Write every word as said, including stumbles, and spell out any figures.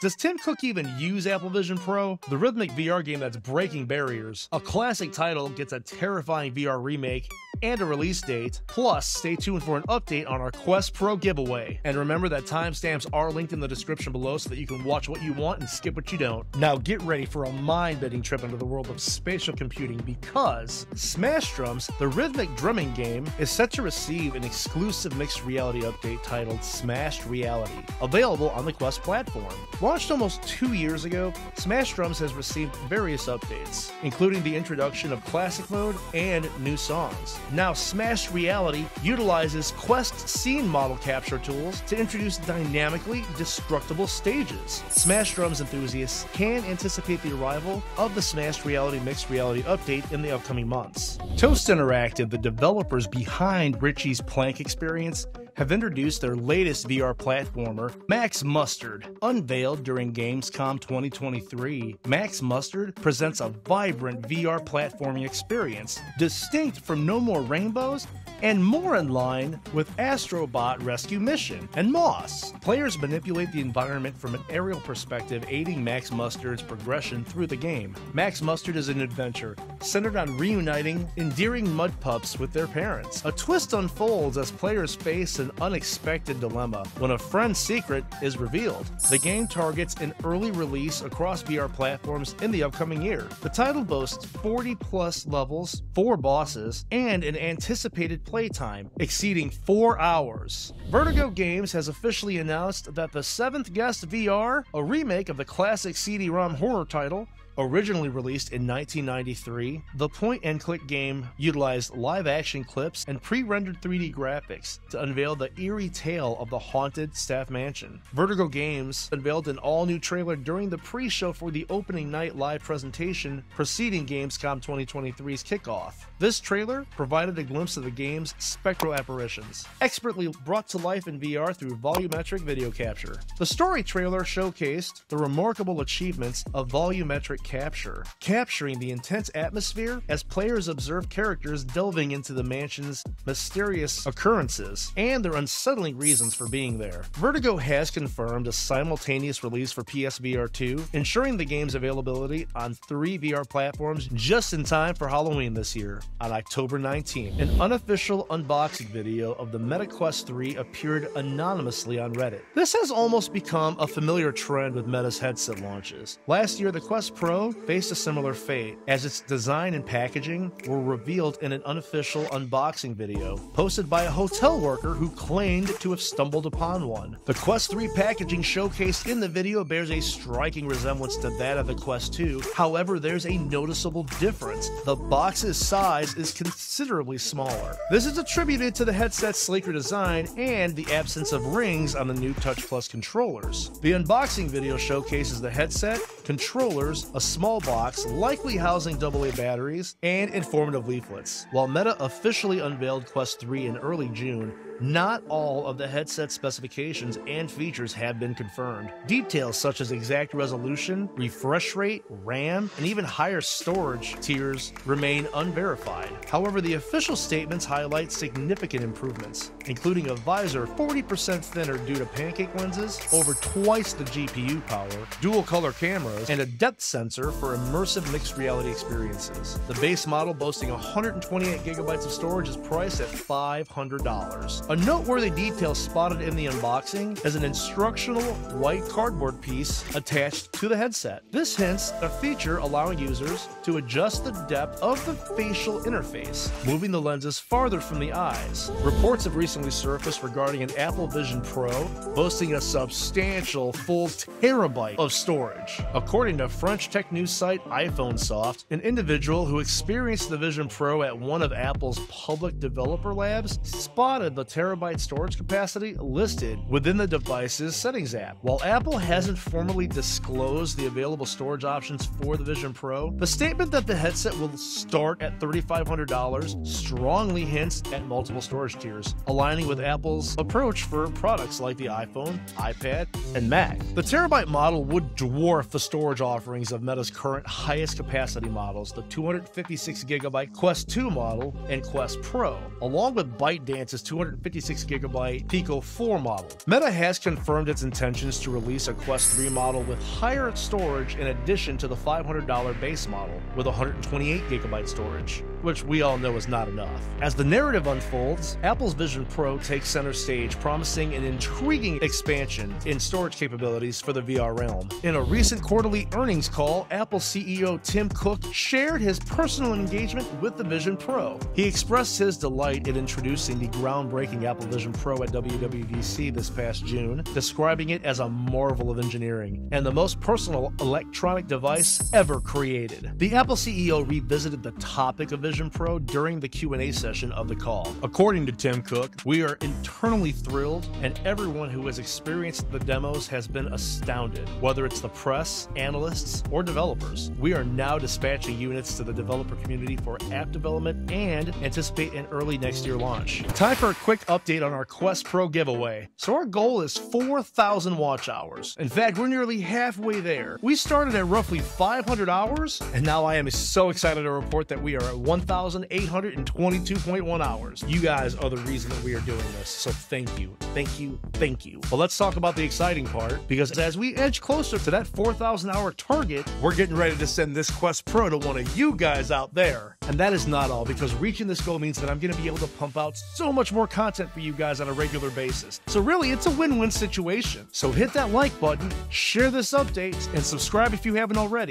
Does Tim Cook even use Apple Vision Pro? The rhythmic V R game that's breaking barriers. A classic title gets a terrifying V R remake and a release date. Plus, stay tuned for an update on our Quest Pro giveaway. And remember that timestamps are linked in the description below so that you can watch what you want and skip what you don't. Now get ready for a mind-bending trip into the world of spatial computing, because Smash Drums, the rhythmic drumming game, is set to receive an exclusive mixed reality update titled Smashed Reality, available on the Quest platform. Launched almost two years ago, Smash Drums has received various updates, including the introduction of classic mode and new songs. Now, Smashed Reality utilizes Quest scene model capture tools to introduce dynamically destructible stages. Smash Drums enthusiasts can anticipate the arrival of the Smashed Reality Mixed Reality update in the upcoming months. Toast Interactive, the developers behind Richie's Plank experience, have introduced their latest V R platformer, Max Mustard. Unveiled during Gamescom twenty twenty-three, Max Mustard presents a vibrant V R platforming experience distinct from No More Rainbows and more in line with Astrobot Rescue Mission and Moss. Players manipulate the environment from an aerial perspective, aiding Max Mustard's progression through the game. Max Mustard is an adventure centered on reuniting endearing mud pups with their parents. A twist unfolds as players face an An unexpected dilemma when a friend's secret is revealed. The game targets an early release across V R platforms in the upcoming year. The title boasts forty plus levels, four bosses, and an anticipated playtime exceeding four hours. Vertigo Games has officially announced that The Seventh Guest V R, a remake of the classic C D ROM horror title, originally released in nineteen ninety-three, the point-and-click game utilized live-action clips and pre-rendered three D graphics to unveil the eerie tale of the haunted staff mansion. Vertigo Games unveiled an all-new trailer during the pre-show for the opening night live presentation preceding Gamescom twenty twenty-three's kickoff. This trailer provided a glimpse of the game's spectral apparitions, expertly brought to life in V R through volumetric video capture. The story trailer showcased the remarkable achievements of volumetric capture, capturing the intense atmosphere as players observe characters delving into the mansion's mysterious occurrences and their unsettling reasons for being there. Vertigo has confirmed a simultaneous release for P S V R two, ensuring the game's availability on three V R platforms just in time for Halloween this year. On October nineteenth, an unofficial unboxing video of the Meta Quest three appeared anonymously on Reddit. This has almost become a familiar trend with Meta's headset launches. Last year, the Quest Pro faced a similar fate, as its design and packaging were revealed in an unofficial unboxing video posted by a hotel worker who claimed to have stumbled upon one. The Quest three packaging showcased in the video bears a striking resemblance to that of the Quest two. However, there's a noticeable difference. The box's size is considerably smaller. This is attributed to the headset's sleeker design and the absence of rings on the new Touch Plus controllers. The unboxing video showcases the headset, controllers, a small box, likely housing double A batteries, and informative leaflets. While Meta officially unveiled Quest three in early June, not all of the headset specifications and features have been confirmed. Details such as exact resolution, refresh rate, RAM, and even higher storage tiers remain unverified. However, the official statements highlight significant improvements, including a visor forty percent thinner due to pancake lenses, over twice the G P U power, dual color cameras, and a depth sensor for immersive mixed reality experiences. The base model, boasting one hundred twenty-eight gigabytes of storage, is priced at five hundred dollars. A noteworthy detail spotted in the unboxing is an instructional white cardboard piece attached to the headset. This hints a feature allowing users to adjust the depth of the facial interface, moving the lenses farther from the eyes. Reports have recently surfaced regarding an Apple Vision Pro boasting a substantial full terabyte of storage. According to French tech news site iPhoneSoft, an individual who experienced the Vision Pro at one of Apple's public developer labs spotted the terabyte storage capacity listed within the device's settings app. While Apple hasn't formally disclosed the available storage options for the Vision Pro, the statement that the headset will start at three thousand five hundred dollars strongly hints at multiple storage tiers, aligning with Apple's approach for products like the iPhone, iPad, and Mac. The terabyte model would dwarf the storage offerings of Meta's current highest capacity models, the two hundred fifty-six gigabyte Quest two model and Quest Pro, along with ByteDance's 250 two fifty-six gigabyte Pico four model. Meta has confirmed its intentions to release a Quest three model with higher storage in addition to the five hundred dollar base model with one hundred twenty-eight gigabyte storage, which we all know is not enough. As the narrative unfolds, Apple's Vision Pro takes center stage, promising an intriguing expansion in storage capabilities for the V R realm. In a recent quarterly earnings call, Apple C E O Tim Cook shared his personal engagement with the Vision Pro. He expressed his delight in introducing the groundbreaking Apple Vision Pro at W W D C this past June, describing it as a marvel of engineering and the most personal electronic device ever created. The Apple C E O revisited the topic of Vision Pro during the Q and A session of the call. According to Tim Cook, "We are internally thrilled, and everyone who has experienced the demos has been astounded. Whether it's the press, analysts, or developers, we are now dispatching units to the developer community for app development and anticipate an early next year launch." Time for a quick update on our Quest Pro giveaway. So our goal is four thousand watch hours. In fact, we're nearly halfway there. We started at roughly five hundred hours, and now I am so excited to report that we are at one thousand eight hundred twenty-two point one hours. You guys are the reason that we are doing this, so thank you, thank you, thank you. But let's talk about the exciting part, because as we edge closer to that four thousand hour target, we're getting ready to send this Quest Pro to one of you guys out there. And that is not all, because reaching this goal means that I'm going to be able to pump out so much more content for you guys on a regular basis. So really, it's a win-win situation. So hit that like button, share this update, and subscribe if you haven't already.